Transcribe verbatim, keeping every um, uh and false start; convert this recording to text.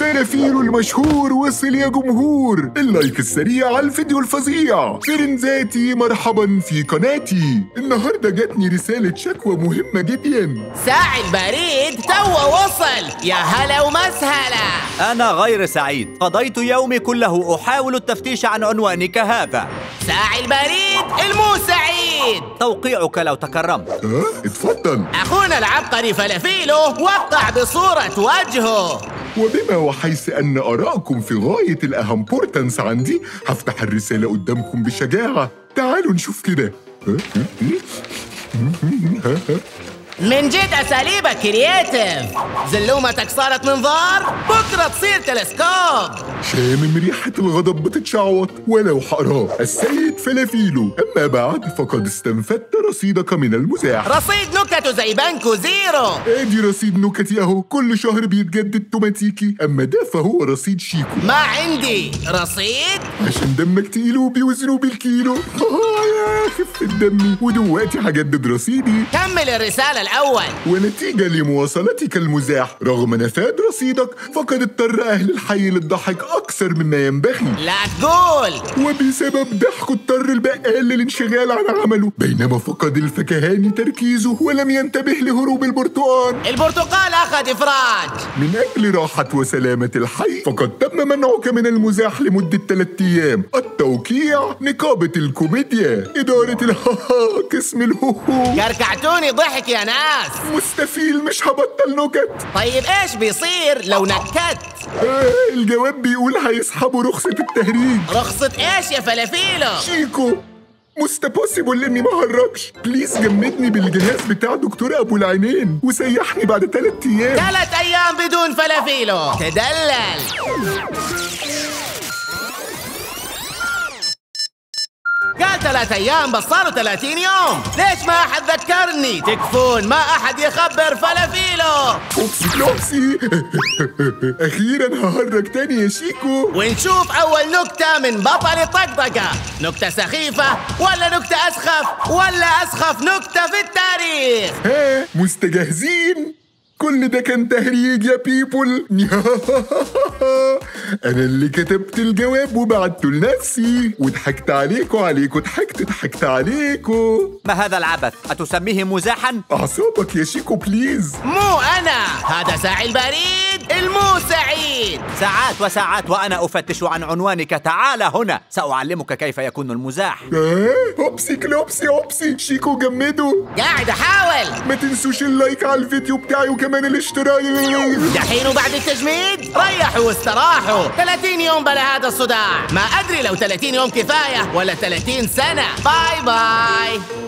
فلافيلو المشهور وصل يا جمهور، اللايك السريع على الفيديو الفظيع. فرنزاتي مرحبا في قناتي. النهارده جاتني رساله شكوى مهمه جدا. ساعي البريد تو وصل، يا هلا ومسهلا. انا غير سعيد، قضيت يومي كله احاول التفتيش عن عنوانك هذا. ساعي البريد المسعيد، توقيعك لو تكرمت. اه اتفضل. اخونا العبقري فلافيلو وقع بصوره وجهه. وبما وحيث أن آراءكم في غاية الأهمبورتنس عندي، هفتح الرسالة قدامكم بشجاعة. تعالوا نشوف كده. من جد أساليبك كرياتيف. زلومتك صارت منظار، بكرة تصير تلسكوب. شامم ريحة الغضب بتتشعوط ولو حقراه. السيد فلافيلو، أما بعد فقد استنفدت رصيدك من المزاح. رصيد نكتة زي بانكو زيرو. ادي رصيد نكتي اهو، كل شهر بيتجدد توماتيكي، أما ده فهو رصيد شيكو. ما عندي رصيد؟ عشان دمك تقيل وبيوزنوه بالكيلو. يا خفة دمي، ودلوقتي هجدد رصيدي. كمل الرسالة الأول. ونتيجة لمواصلتك المزاح رغم نفاد رصيدك، فقد اضطر أهل الحي للضحك أكثر مما ينبغي. لا تقول. وبسبب ضحكه اضطر البقال للانشغال عن عمله، بينما فقد الفكهاني تركيزه ولم ينتبه لهروب البرتقال. البرتقال أخذ إفراج. من أجل راحة وسلامة الحي، فقد تم منعك من المزاح لمدة ثلاث أيام. التوقيع نقابة الكوميديا، إدارة الهاها، قسم الهوهو. كركعتوني ضحك يا ناس. مستفيل، مش هبطل نكت. طيب إيش بيصير لو نكت؟ آه الجواب بيقول هيسحبوا رخصة التهريج. رخصة ايش يا فلافيلو؟ شيكو، مستبوسيبل اني ما هربش. بليز جمدني بالجهاز بتاع دكتور ابو العينين وسيحني بعد ثلاث ايام. ثلاث ايام بدون فلافيلو، تدلل. قال ثلاث ايام بس صاروا ثلاثين يوم، ليش ما احد ذكرني؟ تكفون ما احد يخبر فلافيلو. اوبسي كلوبسي. اخيرا ههرج تاني يا شيكو. ونشوف اول نكته من بطل الطقطقه، نكته سخيفه ولا نكته اسخف ولا اسخف نكته في التاريخ؟ ها مستجهزين؟ كل ده كان تهريج يا بيبول. انا اللي كتبت الجواب وبعته لنفسي وضحكت عليكوا عليكوا ضحكت ضحكت عليكوا. ما هذا العبث؟ أتسميه مزاحا؟ أعصابك يا شيكو بليز. مو أنا، هذا ساعي البريد المو سعيد. ساعات وساعات وأنا أفتش عن عنوانك. تعال هنا سأعلمك كيف يكون المزاح. أوبسي كلوبسي أوبسي. شيكو جمده. قاعد أحاول. ما تنسوش اللايك على الفيديو بتاعي وكمان الاشتراك. دحين وبعد التجميد ريحوا واستراحوا. ثلاثين يوم بلا هذا الصداع. ما أدري لو ثلاثين يوم كفاية ولا ثلاثين سنة. باي باي.